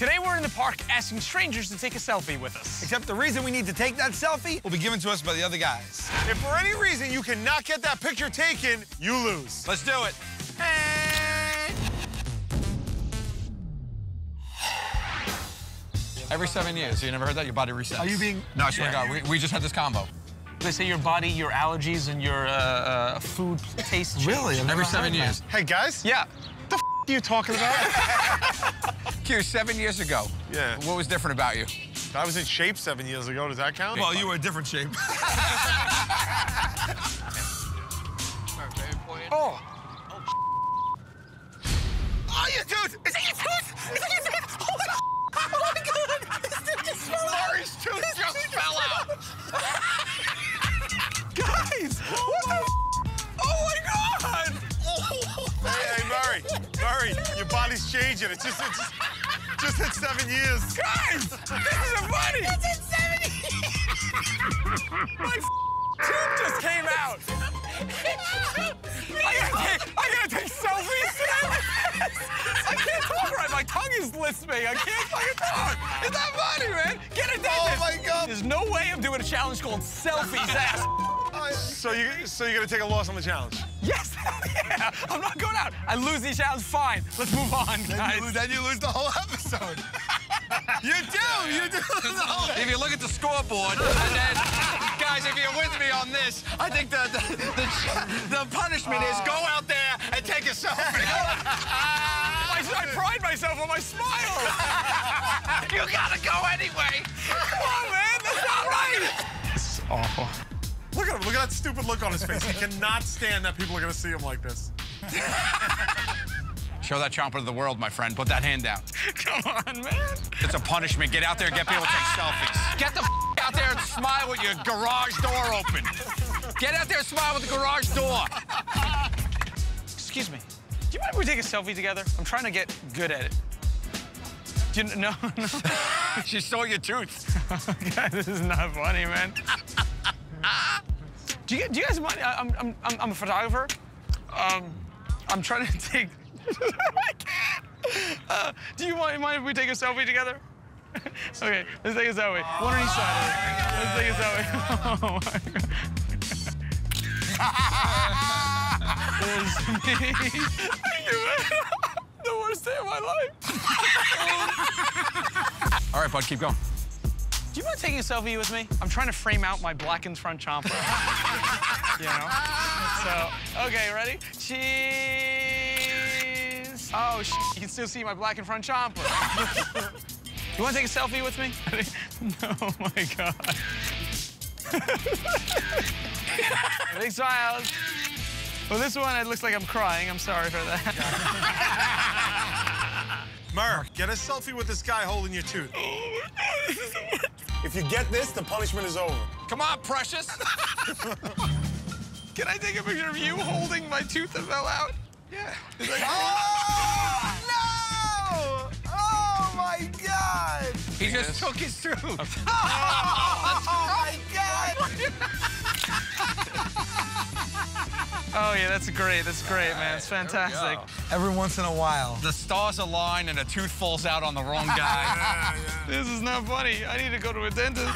Today we're in the park asking strangers to take a selfie with us. Except the reason we need to take that selfie will be given to us by the other guys. If for any reason you cannot get that picture taken, you lose. Let's do it. Hey. Every 7 years, you never heard that? Your body resets. Are you being... No, I swear to God, we just had this combo. They say your body, your allergies, and your food taste change. Really? Every 7 years. Hey, guys? Yeah. What the f are you talking about? Q, 7 years ago, yeah. What was different about you? I was in shape 7 years ago. Does that count? Well, you were a different shape. Oh. Oh, you dude! Is that your tooth? Is that your tooth? Oh, my God! Murr's tooth just fell out! Guys! Oh, what the f? Oh, my God! Hey, Murr, your body's changing. It just hit 7 years. Guys! This isn't funny! It's hit 7 years! My tooth just came out! I gotta take selfies today! I can't talk right. My tongue is lisping. I can't fucking talk. It's not funny, man. Get a dentist. Oh, my God. There's no way I'm doing a challenge called selfies, ass. So you're going to take a loss on the challenge? Yes, hell yeah. I'm not going out. I lose the challenge, fine. Let's move on, guys. Then you lose the whole episode. You do the whole episode. If you look at the scoreboard, and then, guys, if you're with me on this, I think the punishment is go out there and take a selfie. I pride myself on my smile. You gotta go anyway. Come on, man. That's not right. It's awful. Look at him. Look at that stupid look on his face. He cannot stand that people are gonna see him like this. Show that chomper to the world, my friend. Put that hand down. Come on, man. It's a punishment. Get out there and get people to take selfies. Get the out there and smile with your garage door open. Get out there and smile with the garage door. Excuse me. Do you mind if we take a selfie together? I'm trying to get good at it. Do you, no. She stole your tooth. God, this is not funny, man. Do you guys mind? I'm a photographer. I'm trying to take. I can't. Do you mind if we take a selfie together? Okay, let's take a selfie. One on each side. Let's take a selfie. Oh my God. There's me. The worst day of my life. All right, bud, keep going. Do you mind taking a selfie with me? I'm trying to frame out my blackened front chomper. You know? So, okay, ready? Cheese. Oh, you can still see my blackened front chomper. You want to take a selfie with me? No, my God. Big smiles. Well, this one, it looks like I'm crying. I'm sorry for that. Murr, get a selfie with this guy holding your tooth. Oh, my God, this is the worst. If you get this, the punishment is over. Come on, precious. Can I take a picture of you holding my tooth that fell out? Yeah. Oh, no! Oh, my God! He just took his tooth. Okay. Oh, my God! Oh, yeah, that's great. That's great, man. It's fantastic. Every once in a while, the stars align and a tooth falls out on the wrong guy. This is not funny. I need to go to a dentist.